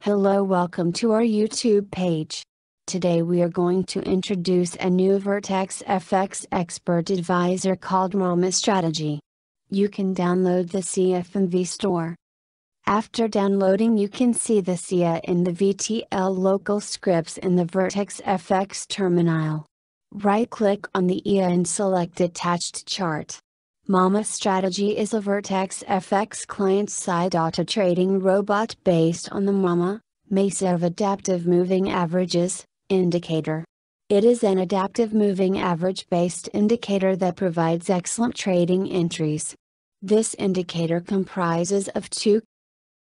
Hello, welcome to our YouTube page. Today we are going to introduce a new Vertex FX Expert Advisor called Mama Strategy. You can download the CIA from VStore. After downloading, you can see the CIA in the VTL local scripts in the Vertex FX terminal. Right-click on the IA and select Attached Chart. Mama Strategy is a Vertex FX client-side auto-trading robot based on the MESA of Adaptive Moving Averages indicator. It is an adaptive moving average-based indicator that provides excellent trading entries. This indicator comprises of two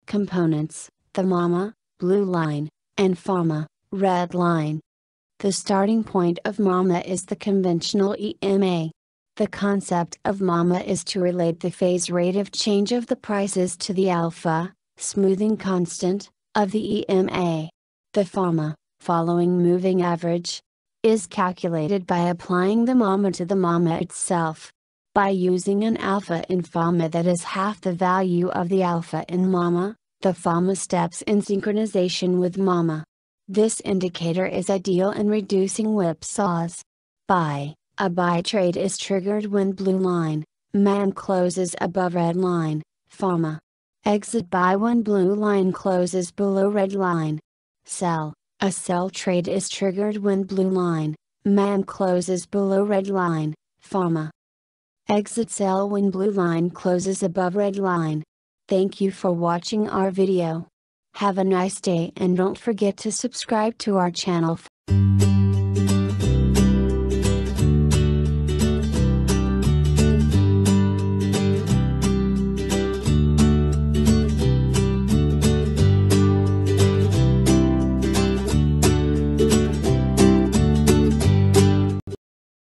components, the Mama, blue line, and FAMA, red line. The starting point of Mama is the conventional EMA. The concept of MAMA is to relate the phase rate of change of the prices to the alpha, smoothing constant, of the EMA. The FAMA, following moving average, is calculated by applying the MAMA to the MAMA itself. By using an alpha in FAMA that is half the value of the alpha in MAMA, the FAMA steps in synchronization with MAMA. This indicator is ideal in reducing whipsaws. A buy trade is triggered when blue line, MAMA closes above red line, FAMA. Exit buy when blue line closes below red line. Sell. A sell trade is triggered when blue line, MAMA closes below red line, FAMA. Exit sell when blue line closes above red line. Thank you for watching our video. Have a nice day and don't forget to subscribe to our channel.